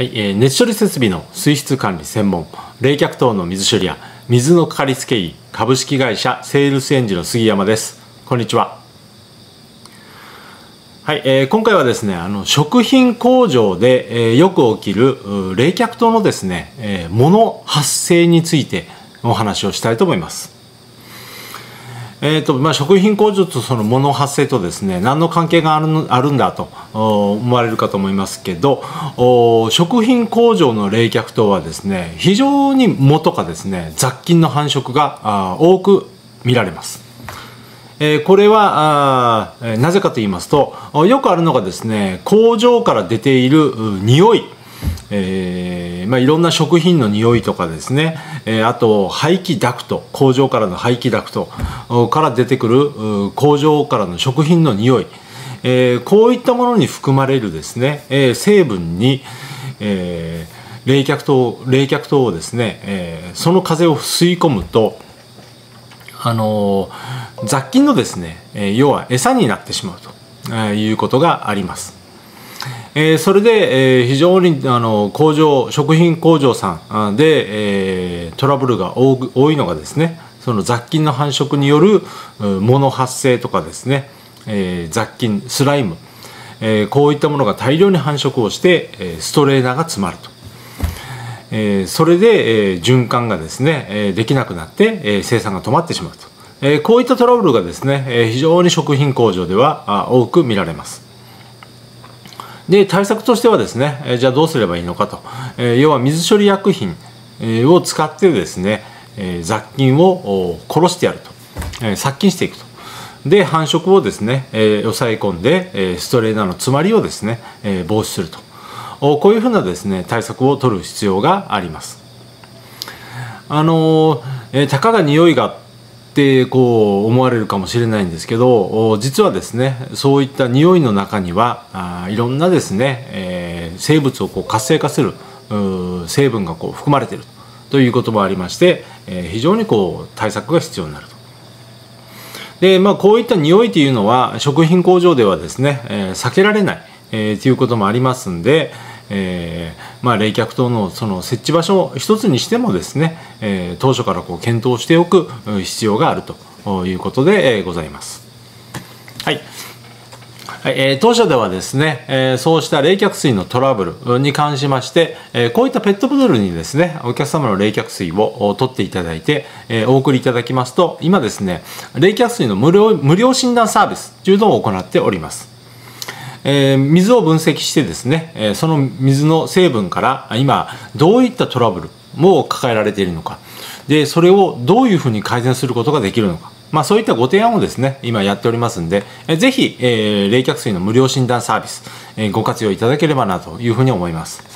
はい、熱処理設備の水質管理専門、冷却等の水処理や水のかかりつけ医株式会社セールスエンジの杉山です。こんにちは。はい、今回はですね、食品工場で、よく起きる冷却等のですね、物発生についてお話をしたいと思います。食品工場とその物発生とですね、何の関係があるんだと思われるかと思いますけど、食品工場の冷却等はですね、非常に藻とかですね、雑菌の繁殖が多く見られます。これはなぜかと言いますと、よくあるのがですね、工場から出ている匂い、いろんな食品の匂いとかですね、あと排気ダクト、工場からの排気ダクトから出てくる工場からの食品の匂い、こういったものに含まれるですね、成分に、冷却等をですね、その風を吸い込むと、雑菌のですね、要は餌になってしまうということがあります。それで、非常に食品工場さんで、トラブルが多いのがですね、その雑菌の繁殖による物発生とかですね、雑菌スライム、こういったものが大量に繁殖をして、ストレーナーが詰まると、それで、循環がですね、できなくなって、生産が止まってしまうと、こういったトラブルがですね、非常に食品工場では多く見られます。で、対策としてはですね、じゃあどうすればいいのかと、要は水処理薬品を使ってですね、雑菌を殺してやると、殺菌していくと、で繁殖をですね、抑え込んでストレーナーの詰まりをですね、防止すると、こういうふうなですね、対策を取る必要があります。たかが匂いがってこう思われるかもしれないんですけど、実はですね、そういった匂いの中にはいろんなですね、生物をこう活性化する成分がこう含まれているということもありまして、非常にこう対策が必要になると。で、こういった匂いというのは食品工場ではですね、避けられない、ということもありますんで、冷却等のその設置場所を一つにしてもですね、当初からこう検討しておく必要があるということでございます。はい。当社ではですね、そうした冷却水のトラブルに関しまして、こういったペットボトルにですね、お客様の冷却水を取っていただいて、お送りいただきますと、今ですね、冷却水の無料診断サービスというのを行っております。水を分析してですね、その水の成分から今どういったトラブルを抱えられているのか、でそれをどういうふうに改善することができるのか、そういったご提案をですね、今やっておりますんで、ぜひ、冷却水の無料診断サービス、ご活用いただければなというふうに思います。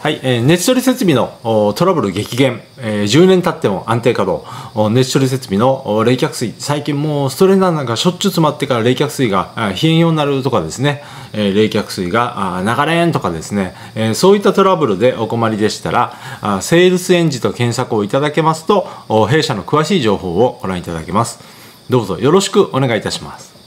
はい、熱処理設備のトラブル激減、10年経っても安定稼働、熱処理設備の冷却水、最近もうストレーナーなんかしょっちゅう詰まってから冷却水が冷えようになるとかですね、冷却水が流れんとかですね、そういったトラブルでお困りでしたら、セールスエンジと検索をいただけますと、弊社の詳しい情報をご覧いただけます。どうぞよろしくお願いいたします。